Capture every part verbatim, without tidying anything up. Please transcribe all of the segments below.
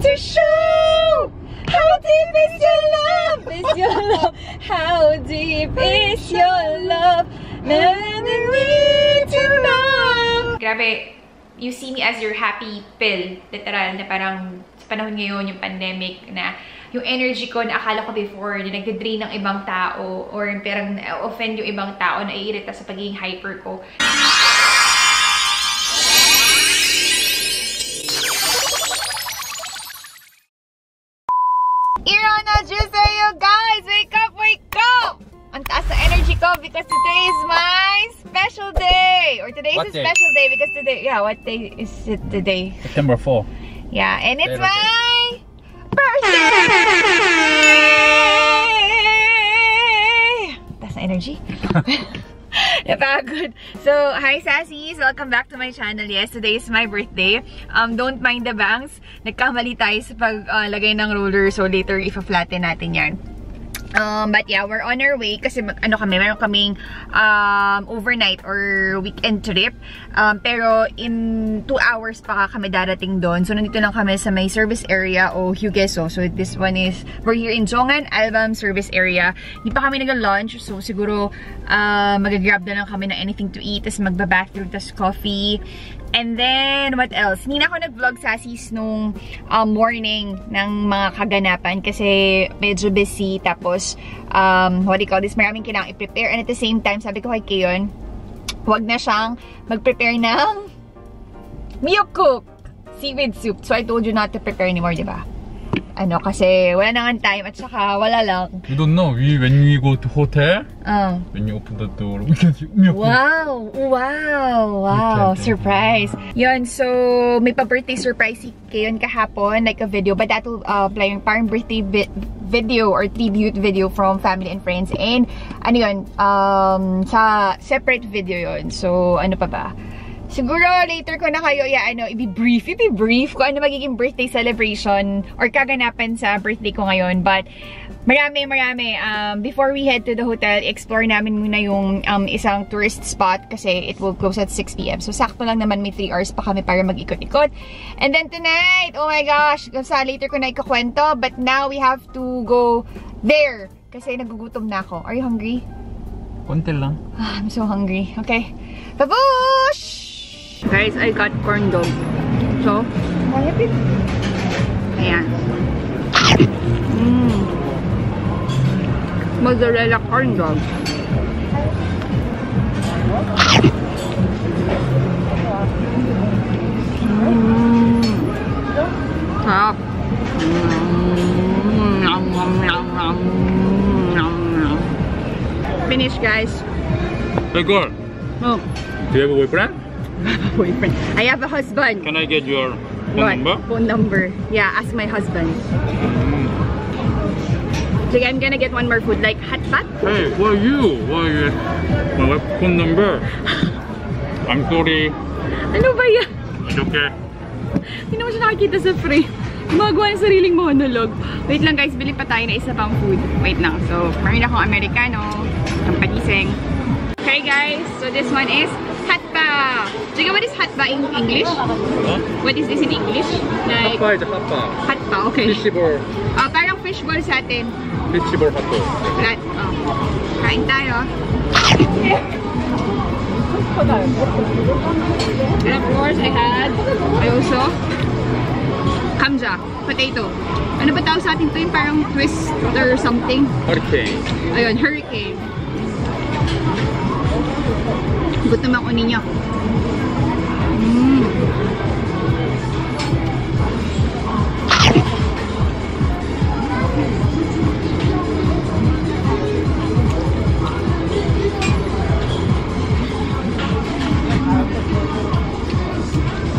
to show. How deep is your love? Is your love? How deep is your love? Man, I need to know. Grabe, you see me as your happy pill. Literal, na parang sa panahon ngayon, yung pandemic na yung energy ko na akala ko before, yung nagde-drain ng ibang tao or parang na-offend yung ibang tao, naiirita sa pagiging hyper ko. Irona, JUSEYO, guys! Wake up, wake up! Ang taas na energy ko because today is my special day! Or today is a special day because today, yeah, what day is it today? September fourth. Yeah, and it's my birthday! Taas na energy. Napagod. So, hi Sassies! Welcome back to my channel. Yes, today is my birthday. Um, don't mind the bangs. Nagkamali tayo sa paglagay uh, ng roller. So, later, ipa-flatten natin yan. Um, but yeah, we're on our way. Kasi ano kami, meron kaming um, overnight or weekend trip. Um, pero in two hours pa kami darating doon. So, nandito lang kami sa may service area o Hugeso. So, this one is, we're here in Zongan, Albam service area. Hindi pa kami nag-lunch. So, siguro uh, mag-grab na lang kami ng anything to eat. Tapos magbabathroom, tapos coffee. And then, what else? Hindi na ako nag-vlog, Sassies, nung uh, morning ng mga kaganapan kasi medyo busy. Tapos, um, what do you call this? Maraming kailangang i-prepare. And at the same time, sabi ko kay Keyon, huwag na siyang mag-prepare ng Miyoko seaweed soup. So, I told you not to prepare anymore, di ba? Ano, kasi wala nang time at saka wala lang. You don't know, we, when we go to hotel, uh. when you open the door, we can see Miyoko. Wow! Wow! Wow! Surprise! Yun, so may pa-birthday surprise si Keyon kahapon, like a video. But that will uh, apply yung parang birthday vi video or tribute video from family and friends. And ano yun, um, sa separate video yun. So ano pa ba? Siguro later ko na kayo, yeah, ano, i-brief, i-brief kung ano magiging birthday celebration or kaganapan sa birthday ko ngayon. But marami, marami. Um, before we head to the hotel, explore namin muna yung um, isang tourist spot kasi it will close at six p m So sakto lang naman may three hours pa kami para mag-ikot-ikot. And then tonight, oh my gosh, sa later ko na ikakwento. But now we have to go there kasi nagugutom na ako. Are you hungry? Konti lang. Ah, I'm so hungry. Okay. Babush! Guys, I got corn dog. So, ayan. Mm. Mozzarella corn dog. Mm. Sarap. Finish, guys. Hey, girl. Oh. Do you have a boyfriend? I have a boyfriend. I have a husband. Can I get your phone what? number? Phone number. Yeah, ask my husband. So I'm gonna get one more food, like hot pot. Hey, who are you? Why you? My phone number. I'm sorry. Ano ba yan? It's okay. Hindi naman siya nakakita sa frame. Magawa ng sariling monologue. Wait lang guys, bili pa tayo na isa pang food. Wait lang. So, marin akong Americano. Ang pagising. Okay guys, so this one is hatba. Jika, what is hatba in English? Huh? What is this in English? Like, hatba is a hatba. Hatba, okay. Fishball. Uh, parang fishball sa atin. Fishball hatba. Right. Oh. Kain tayo. And of course, I had, I also, kamja, potato. Ano ba tawag sa atin to? Yung parang twist or something? Hurricane. Ayun, hurricane. Gutom ako ninyo. Mm.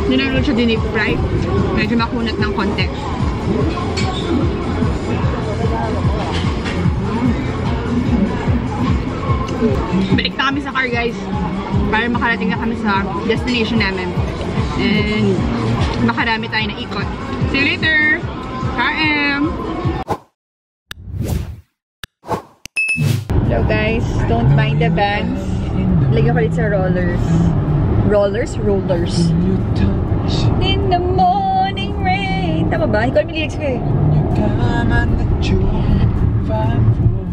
Dinalo siya din i-fry. Medyo makunat ng konti. Balik na kami sa car, guys. Para makarating na kami sa destination namin. And makarami tayo na ikot. See you later! K M! Hello guys, don't mind the bags. Lagyan ko ulit sa rollers. Rollers? Rollers. In the morning rain, Tama ba? Ikaw may lyrics ko eh. Ikaw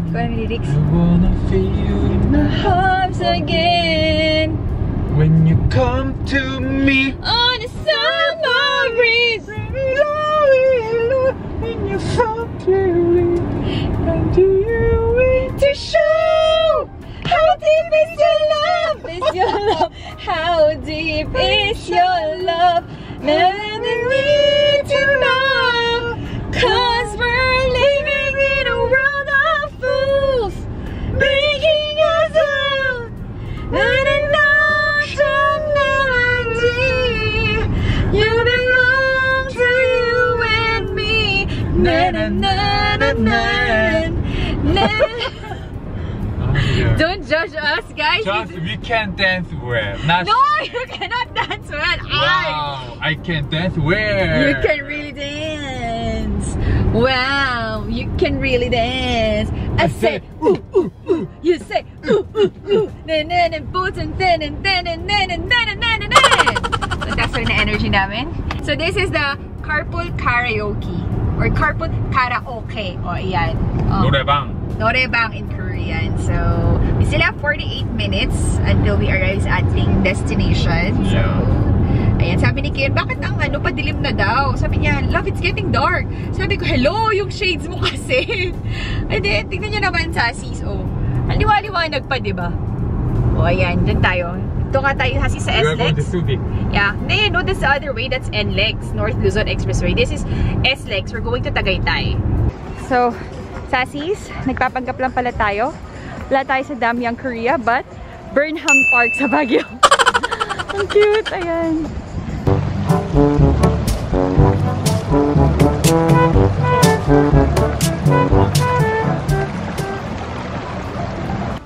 may lyrics. I wanna feel my arms again when you come to me on a summer breeze. When you're so pretty, and do you want to show how deep is your love? Is your love? How deep is your love? And we need to know, cause we're living in a world of fools, making us out. And enough tonight, you belong to you and me. Na na na na na. Don't judge us, guys. Just, we can dance well. Not no, you cannot dance well. Wow, I, I can dance well. You can really dance. Wow, you can really dance. I, I say, ooh, ooh, ooh. You say, ooh, ooh, ooh. Then, then, and boots, and then, and then, and then, and then, and then, and then. So that's our energy, namin. So this is the carpool karaoke or carpool karaoke. Oh, yeah. Um, Norebang. Norebang in Korean. So, we still have forty-eight minutes until we arrive sa ating destination. So, ayan, sabi ni Kian, bakit ang ano, padilim na daw? Sabi niya, love, it's getting dark. Sabi ko, hello, yung shades mo kasi. And then, tignan niyo naman sa Sassis, oh. Ang liwa-liwanag pa, diba? O, oh, ayan, dyan tayo. Ito nga tayo, Sassis, sa S-Lex. Yeah, then, no, that's the other way. That's N-Lex, North Luzon Expressway. This is S-Lex. We're going to Tagaytay. So, Sassis, nagpapanggap lang pala tayo. Wala tayo sa Damyang, Korea, but Burnham Park sa Baguio. Ang cute, ayan.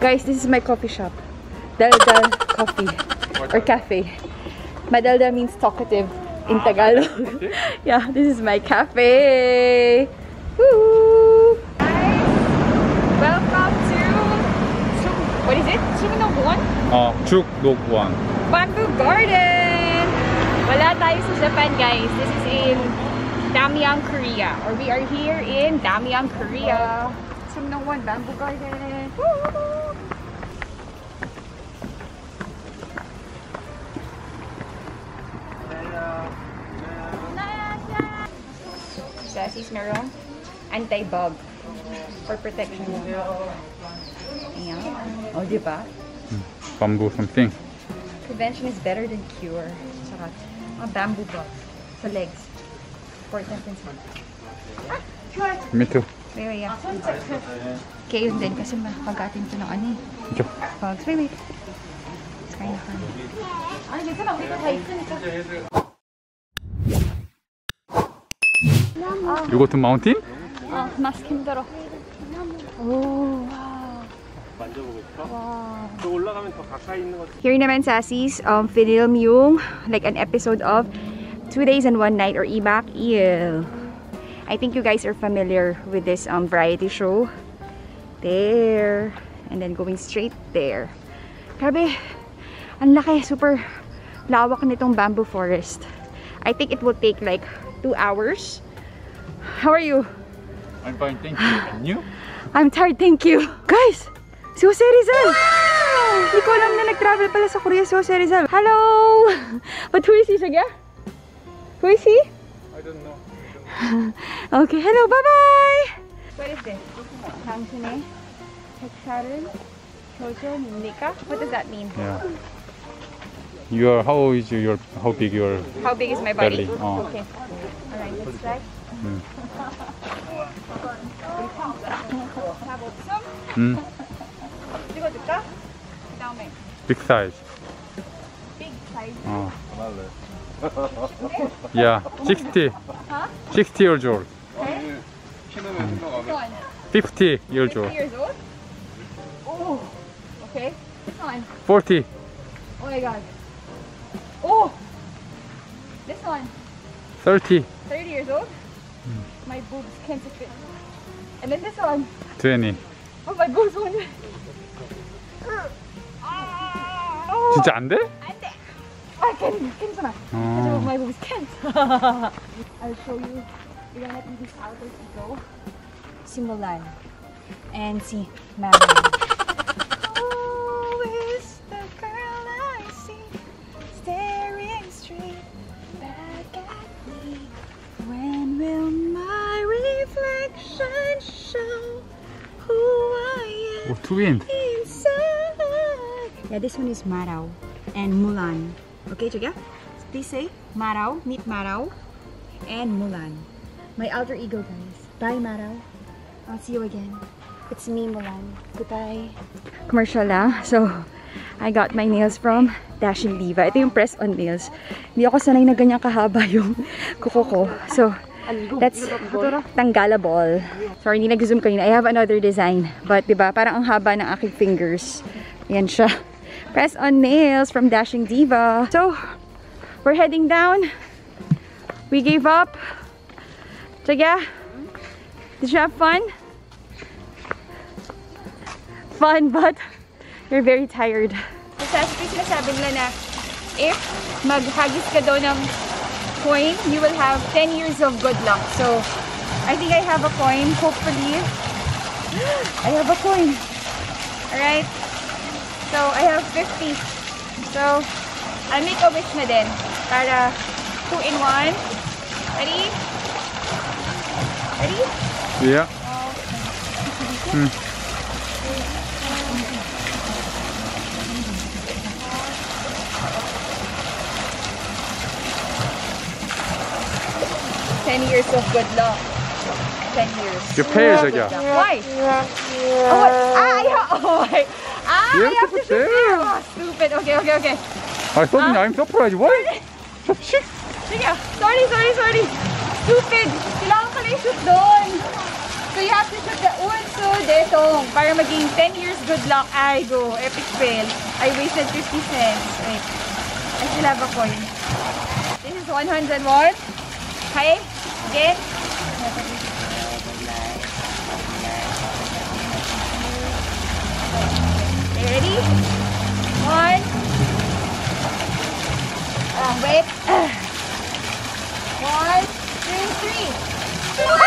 Guys, this is my coffee shop. Daldal Coffee or cafe. Madalda means talkative in Tagalog. Yeah, this is my cafe. Woo! Welcome to what is it? Chikahang? Oh, Chikahang. Bamboo Garden. Wala tayo sa Japan, guys. This is in Damyang, Korea, or we are here in Damyang, Korea. Chikahang Bamboo Garden. Woo! Sassis, meron anti-bug. For protection. Yeah. Oh, diba? Bamboo something. Prevention is better than cure. Sarat. A bamboo box. Sa legs. Important and smart. Ah, sure. Me too. Wait, wait, yeah. Okay, yun din. Kasi mapagatin ito ng ano eh. Ito. Bugs. Wait, wait. It's kind of funny. Ano, dito lang. Dito, high school. You go to mountain? Oh, mask 힘들어. Oh, wow. Wow. Here naman Sassis, um, film yung like an episode of Two Days and One Night or Ibak Il. I think you guys are familiar with this um, variety show. There. And then going straight there. Grabe, ang laki, super lawak nitong bamboo forest. I think it will take like two hours. How are you? I'm fine, thank you. And you? I'm tired, thank you. Guys, si Jose Rizal! Hindi ko alam na nag-travel pala sa Korea si Jose Rizal. Hello! But who is he, Shagya? Who is he? I don't know. Okay, hello, bye-bye! What is this? Hangsune, Hexaren, Chojo, Nika? What does that mean? Yeah. Your, how is your, how big your How big is my body? Belly. Oh. Okay. Alright, let's try. Mm. Mm. Big size. Big size. Oh. Yeah, sixty. Huh? Sixty years old. Okay. Mm. Fifty years old. Years old? Oh. Okay. This one. Forty. Oh my God. Oh. This one. Thirty. Thirty years old. Mm. My boobs can't fit. And then this one. twenty. Oh my boobs won't fit. Oh. 진짜 안 돼? 안 돼. I Ken, Ken's oh. My room is Ken. I'll show you. We're gonna let you these outers go. Si Mulan and si Marilyn. Who is the girl I see staring straight back at me? When will my reflection show who I am? Oh, two in. Yeah, this one is Marau and Mulan. Okay, Chuga? Please say Marau, meet Marau and Mulan. My alter ego, guys. Bye, Marau. I'll see you again. It's me, Mulan. Goodbye. Commercial lang. So, I got my nails from Dashing Diva. Ito yung press-on nails. Hindi ako sanay na ganyan kahaba yung kuko ko. So, that's Tanggala ball. Sorry, hindi nag-zoom kanina. I have another design. But, diba, parang ang haba ng aking fingers. Yan siya. Press on nails from Dashing Diva. So, we're heading down. We gave up. So yeah, did you have fun? Fun, but you're very tired. Sa S P sinasabi nila na if maghagis ka daw ng coin, you will have ten years of good luck. So, I think I have a coin. Hopefully, I have a coin. Alright. So, I have fifty. So, I'll make a wish na din. Para two in one. Ready? Ready? Yeah. Hmm. Ten years of good luck. Ten years. Your pairs again. Why? Oh, what? I have. Oh, I. Ah, you I have, have to shoot there. Oh, stupid. Okay, okay, okay. I thought um, I'm surprised. Why? Shit. Sorry, sorry, sorry. Stupid. Kailangan pala i-shoot doon. So you have to shoot the unso detong para maging ten years good luck. Ay, go. Epic fail. I wasted fifty cents. Wait. I still have a coin. This is one hundred won. Okay? Again. Ready? One. Oh, wait. One, two, three. Wow!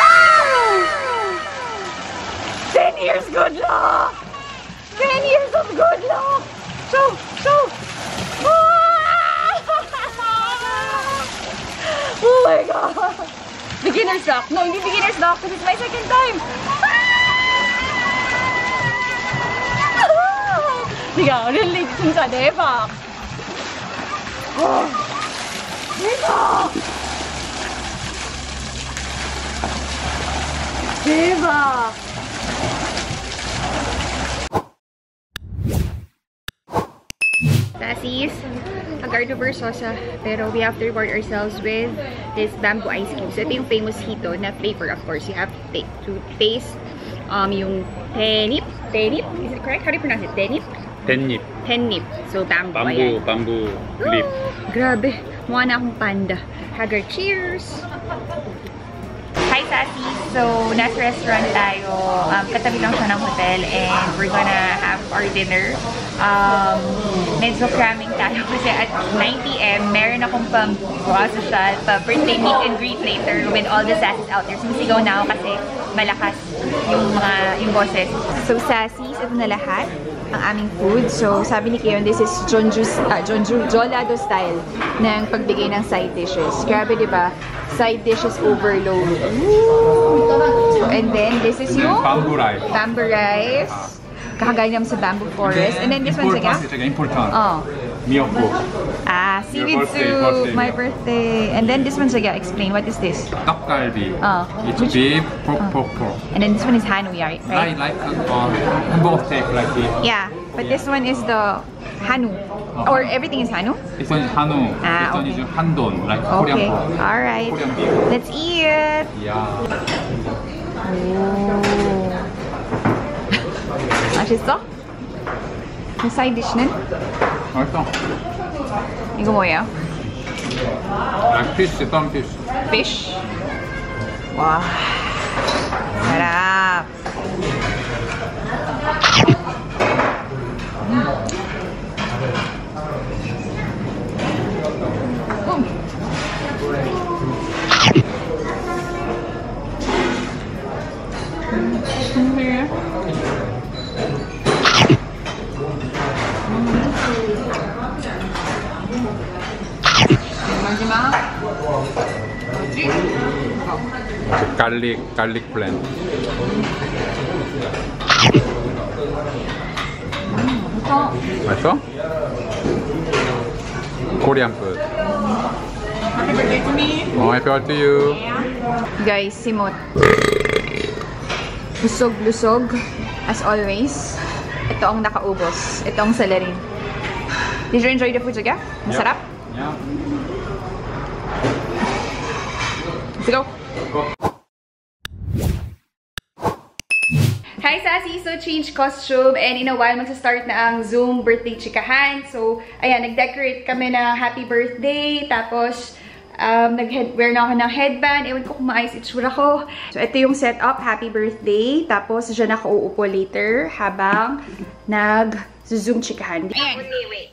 Ten years good luck. Ten years of good luck. Show, show. Oh my God. Beginner's luck. No, hindi beginner's luck. This is my second time. Diga, really, sinsa deva. Diga, deva. Sassies, agarduber sosa, pero we have to reward ourselves with this bamboo ice cube. So ito yung famous hito na flavor. Of course, you have to, to taste um yung tenip, tenip. Is it correct? How do you pronounce it? Tenip. Ten-nip. Ten-nip. So, bamboo. Bamboo. Ayan. Bamboo. Leaf. Grabe. Mukha na akong panda. Hagar, cheers! Hi, Sassies! So, nasa restaurant tayo. Um, katabi lang siya ng hotel and we're gonna have our dinner. Um, medyo cramming tayo kasi at nine p m meron akong pang-social, pa-birthday meet and greet later with all the Sassies out there. Sumisigaw na ako kasi malakas yung mga yung boses. So, Sassies, ito na lahat. Ang aming food. So, sabi ni Keon, this is Jeonju, uh, Jeonju, Jeolla-do style ng pagbigay ng side dishes. Grabe, di ba? Side dishes overload. Ooh. And then, this is yung bamboo rice. Bamboo rice. Kakagaya naman sa bamboo forest. And then, this one's again? Important. Oh. Miyoko. Ah, seaweed soup. My birthday. And then this one's again. Explain, what is this? Tapgalbi. Oh. It's Which? beef, pork, oh. pork, pork. And then this one is Hanuyari, right? I like uh, both tape like this. Yeah, but yeah. This one is the Hanu. Uh-huh. Or everything is Hanu? This one is Hanu. Ah, this okay. one is Handon, like Korean okay. pork. Alright. Korean beef. Let's eat it. Yeah. Oh. 맛있어? 사이드 디시는? 맛있어. 이거 뭐예요? Like fish, some fish. Fish? 와. 잘아. 음. Garlic, garlic blend. 음, 맛있어. 맛있어? Korean food. Happy birthday to me. Oh, happy birthday to you. Guys, simot. Lusog-lusog, as always. Ito ang nakaubos. Ito ang celery. Did you enjoy the food, Jogya? Masarap? Yeah. Let's go. Hi Sassy! So, change costume and in a while magsa-start na ang Zoom birthday chikahan. So, ayan, nag-decorate kami na happy birthday. Tapos, um, nag-wear na ako ng headband. Ewan ko kung maayos itsura ko. So, ito yung setup. Happy birthday. Tapos, dyan ako uupo later habang nag-Zoom chikahan. Ayan. Wait, wait.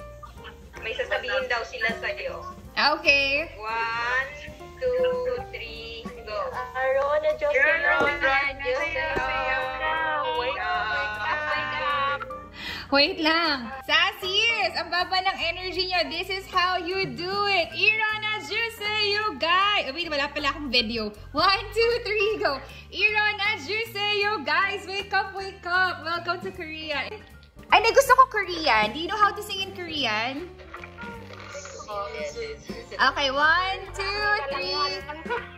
May sasabihin daw sila sa'yo. Okay. One, two, three, go. Irona, JUSEYO. Wait lang! Sassies! Ang baba ng energy nyo! This is how you do it! Irona, JUSEYO, guys! Wait, wala pala akong video. One, two, three, go! Irona, JUSEYO, guys! Wake up, wake up! Welcome to Korea! Ay, nagusto ko Korean! Do you know how to sing in Korean? Okay, one, two, three.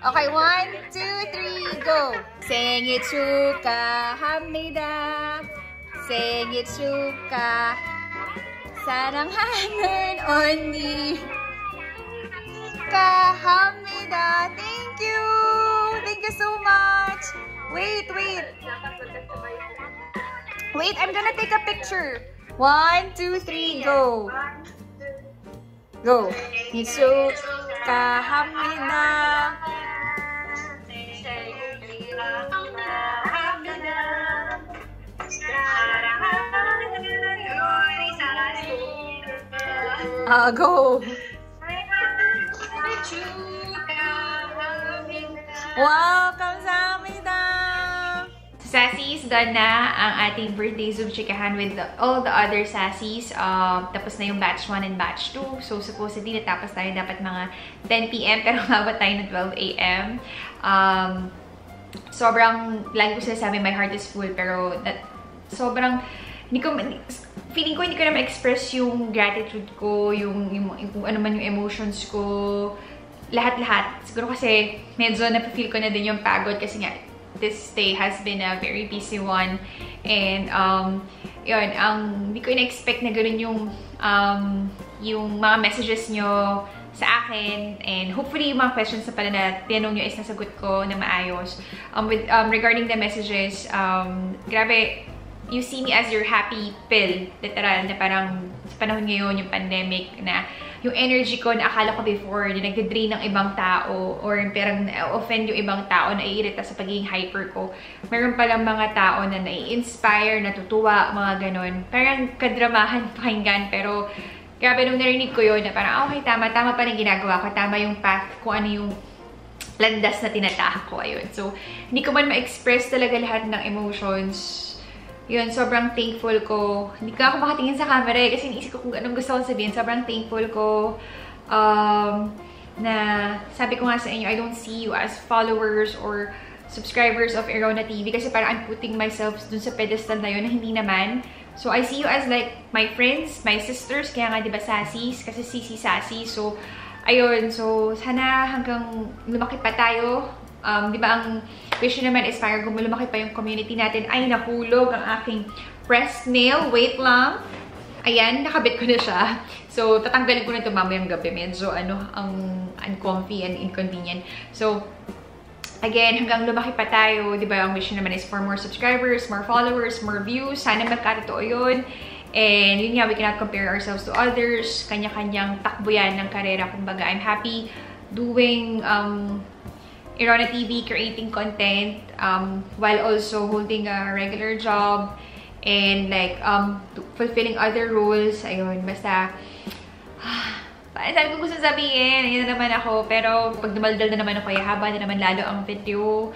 Okay, one, two, three, go! Sengye chukkahamnida! Sengye chukka, saranghaeyo 언니, 축하합니다. Thank you, thank you so much. Wait, wait, wait. I'm gonna take a picture. One, two, three, go, go. 축하합니다. Uh, go. Welcome sa amida. Sassies, done na ang ating birthday Zoom chikahan with the, all the other sassies. Uh, tapos na yung batch one and batch two. So, supposedly, natapos tayo dapat mga ten p m pero mabot tayo ng twelve a m Um, sobrang, lagi ko sila sabi, my heart is full. Pero, that, sobrang, hindi ko, feeling ko hindi ko na ma-express yung gratitude ko, yung, yung, yung ano man yung emotions ko, lahat-lahat. Siguro kasi medyo napifeel ko na din yung pagod kasi nga this day has been a very busy one. And um, yun, ang, hindi ko in-expect na ganun yung, um, yung mga messages nyo sa akin. And hopefully yung mga questions na pala na tinanong nyo is nasagot ko na maayos. Um, with, um, regarding the messages, um, grabe, you see me as your happy pill, literal, na parang sa panahon ngayon, yung pandemic, na yung energy ko na akala ko before, yung nagdadrain ng ibang tao, or parang na-offend yung ibang tao, naiirita sa pagiging hyper ko. Meron palang mga tao na nai-inspire, natutuwa, mga ganon. Parang kadramahan, pakinggan, pero grabe nung narinig ko yun, na parang, okay, tama, tama pa rin ginagawa ko, tama yung path, kung ano yung landas na tinatahak ko, ayun. So, hindi ko man ma-express talaga lahat ng emotions. Yun, sobrang thankful ko. Hindi ko ako makatingin sa camera eh, kasi naisip ko kung anong gusto kong sabihin. Sobrang thankful ko um, na sabi ko nga sa inyo, I don't see you as followers or subscribers of Irona T V kasi parang I'm putting myself dun sa pedestal na yun na hindi naman. So, I see you as like my friends, my sisters, kaya nga diba sassies, kasi sisi sassy. So, ayun. So, sana hanggang lumaki pa tayo. Um, di ba ang wish naman is para gumulumaki pa yung community natin. Ay, nahulog ang aking pressed nail. Wait lang. Ayan, nakabit ko na siya. So, tatanggalin ko na ito mamayang gabi. Medyo, ano, ang uncomfy and inconvenient. So, again, hanggang lumaki pa tayo, di ba ang wish naman is for more subscribers, more followers, more views. Sana magkatotoo yun. And yun nga, we cannot compare ourselves to others. Kanya-kanyang takbo yan ng karera. Kumbaga, I'm happy doing, um, Irona T V, creating content um, while also holding a regular job and like um, fulfilling other roles. Ayun, basta sabi ko gusto sabihin, ayun na naman ako. Pero pag dumaldal na naman ako, yahaba na naman lalo ang video.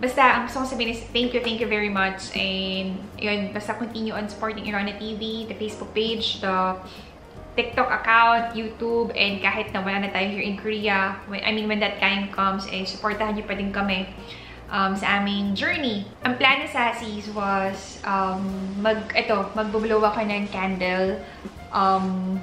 Basta, ang gusto kong sabihin is thank you, thank you very much. And yun, basta continue on supporting Irona T V, the Facebook page, the TikTok account, YouTube, and kahit na wala na tayo here in Korea, when, I mean, when that time comes, eh, supportahan niyo pa din kami um, sa aming journey. Ang plan ni Sassies was, um, mag, ito, magbublow ako ng candle, um,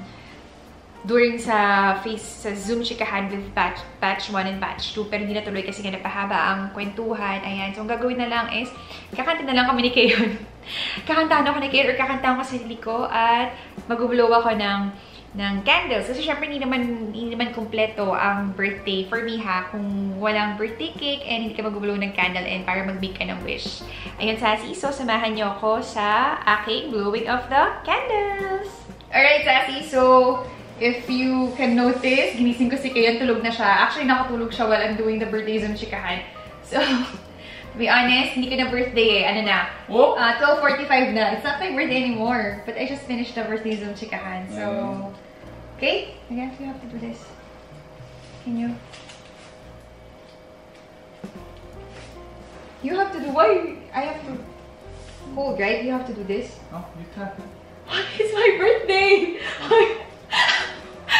during sa face sa Zoom Chikahan with batch batch one and batch two, pero hindi natuloy kasi nga napahaba ang kwentuhan. Ayan, so ang gagawin na lang is kakanta na lang kami ni Kayon. Kakantahan ako ni Kayon or kakantahan ko sa sarili ko at mag-blow ako ng ng candles. Kasi syempre hindi naman hindi naman kumpleto ang birthday for me, ha, kung walang birthday cake and hindi ka mag-blow ng candle and para mag-make ka ng wish. Ayun, Sassy, so samahan niyo ako sa aking blowing of the candles. All right, Sassy, so if you can notice, ginising ko si Kayon, tulog na siya. Actually, nakatulog siya while I'm doing the birthdays on Chikahan. So, to be honest, hindi ko na birthday eh. Ano na? Uh, twelve forty-five na. It's not my birthday anymore. But I just finished the birthdays on Chikahan. So, okay? I guess you have to do this. Can you? You have to do what? I have to hold, right? You have to do this. Oh, you can't. It's my birthday!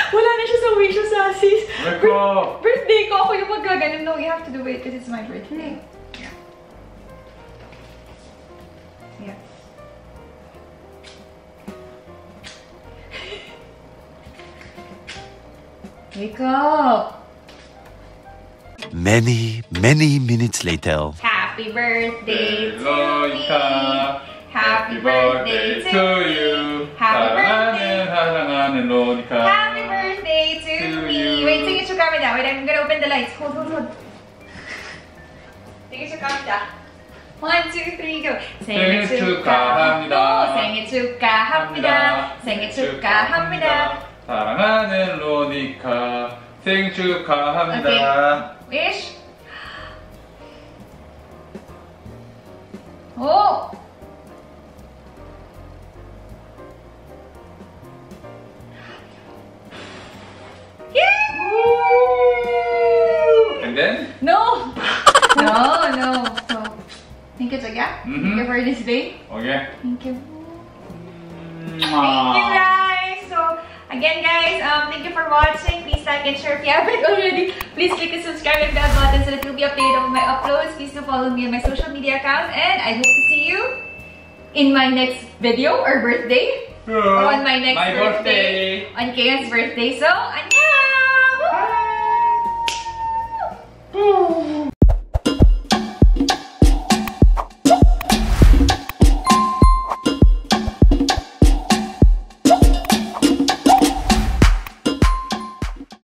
Wala na siya sa wish sa Sassies. Birth birthday ko ako yung magkaganon. No, you have to do it because it's my birthday. Yeah. Yeah. Wake up. Many, many minutes later. Happy birthday to me. Happy birthday to you. Happy birthday. Happy birthday to me. Wait, take your camera. Wait, I'm gonna open the lights. Hold, hold, hold. Take your camera. One, two, three, go. Sing it to Kahamida. Sing it to Kahamida. Sing it to Kahamida. 사랑하는 로니카 생일 축하합니다. Okay. Wish. Oh. Then? No! no, no. So, thank you, Jagya. Mm -hmm. Thank you for this day. Okay. Thank you. Thank you, guys. So, again, guys, um, thank you for watching. Please like and share if you haven't already. Please click the subscribe and bell button so that you'll be updated on my uploads. Please do follow me on my social media account. And I hope to see you in my next video or birthday. Yeah. Or on my next my birthday. birthday. On Kayon's birthday. So, annyeong! Boom!